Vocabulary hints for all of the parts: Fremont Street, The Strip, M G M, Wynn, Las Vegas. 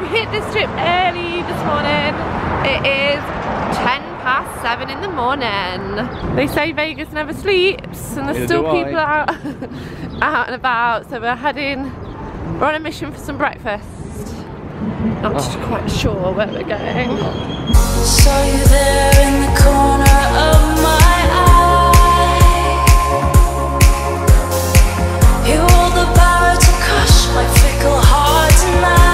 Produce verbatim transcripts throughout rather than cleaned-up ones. We've hit the Strip early this morning. It is ten past seven in the morning. They say Vegas never sleeps, and there's Neither still people I. out out and about, so we're heading, we're on a mission for some breakfast. I'm just oh. quite sure where we're going. Saw you there in the corner of my eye. You hold the power to crush my fickle heart tonight.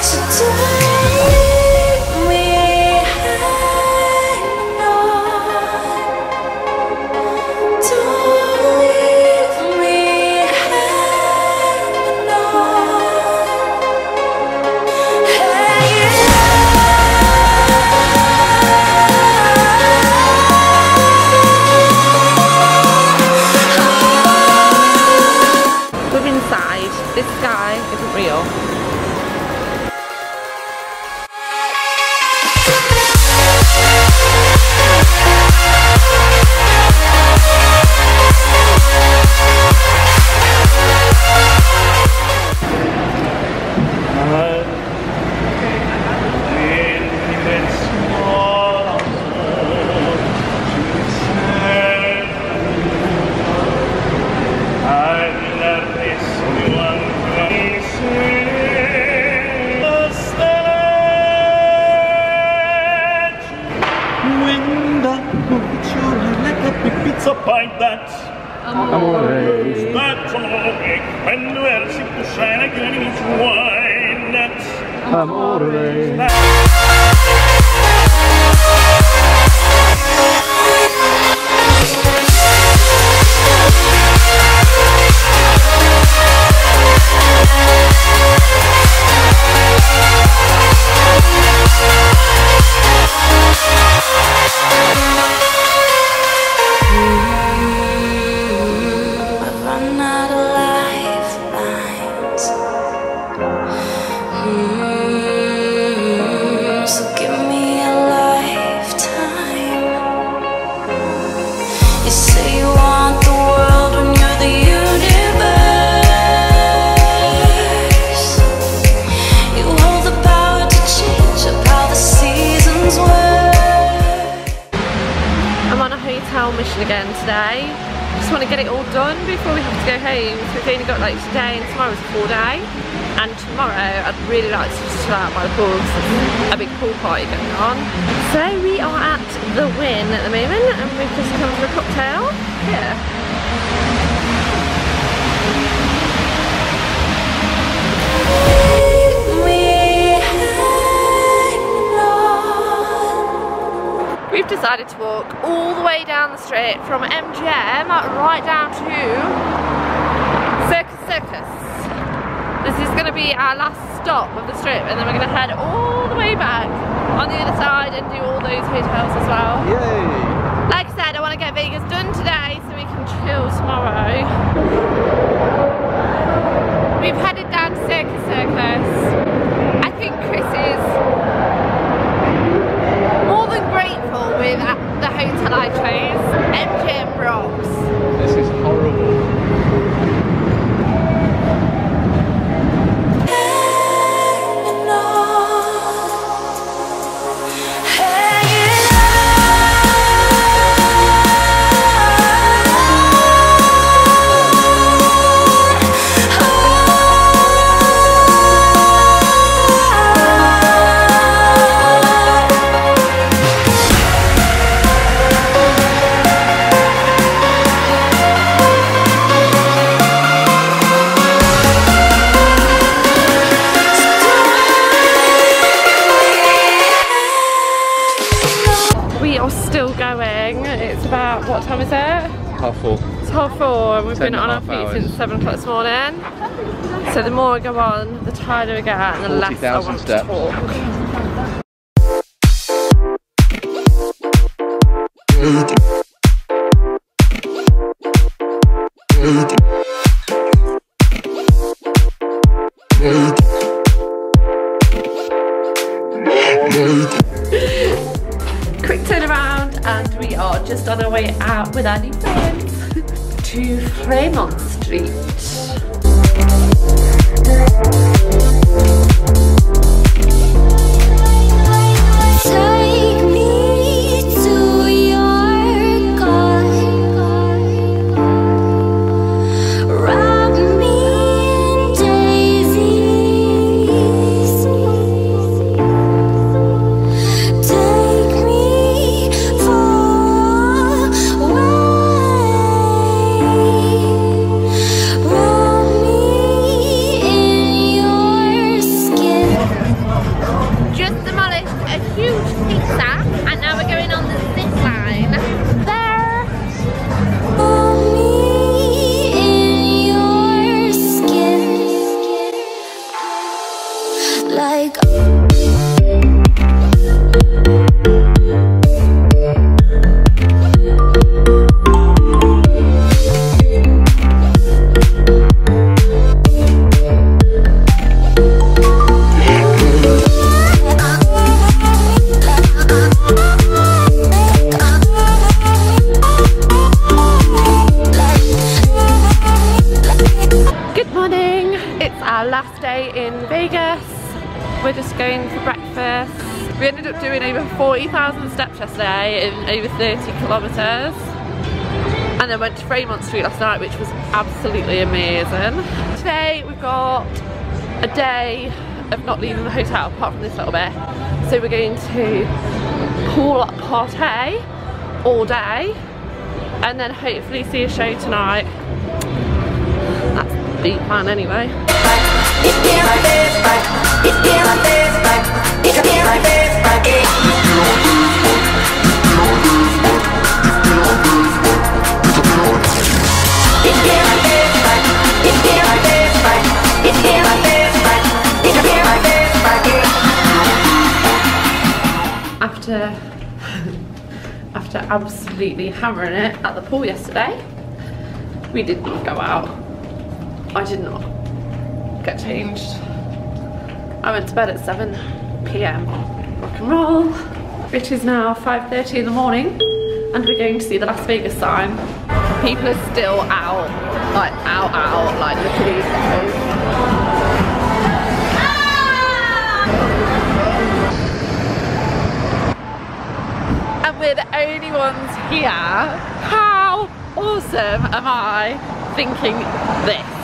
So take me hanging on. Don't leave me hanging on. Hey, yeah. We're inside. This guy isn't real. Again today. Just want to get it all done before we have to go home. So we've only got like today and tomorrow's a full day. And tomorrow I'd really like to just chill out by the pool because there's a big pool party going on. So we are at the Wynn at the moment and we've just come for a cocktail. Yeah. We've decided to walk all the way down the Strip from M G M right down to Circus Circus. This is going to be our last stop of the Strip and then we're going to head all the way back on the other side and do all those hotels as well. Yay! Like I said, I want to get Vegas done today so we can chill tomorrow. We've headed down to Circus Circus. I think Chris is more than grateful with the hotel I chose. M G M rocks. This is horrible. What time is it? Half four. It's half four and we've been on our feet hours. since seven o'clock this morning. So the more I go on, the tighter I get and the less I want steps. to talk. Just on our way out with our new friends to Fremont Street. We ended up doing over forty thousand steps yesterday in over thirty kilometres. And then went to Fremont Street last night, which was absolutely amazing. Today we've got a day of not leaving the hotel, apart from this little bit. So we're going to pool up party all day, and then hopefully see a show tonight. That's the big plan anyway. After After absolutely hammering it at the pool yesterday, we did not go out. I did not get changed. I went to bed at seven p m Rock and roll. It is now five thirty in the morning, and we're going to see the Las Vegas sign. People are still out, like out, out, like look at these people. We're the only ones here. How awesome am I thinking this?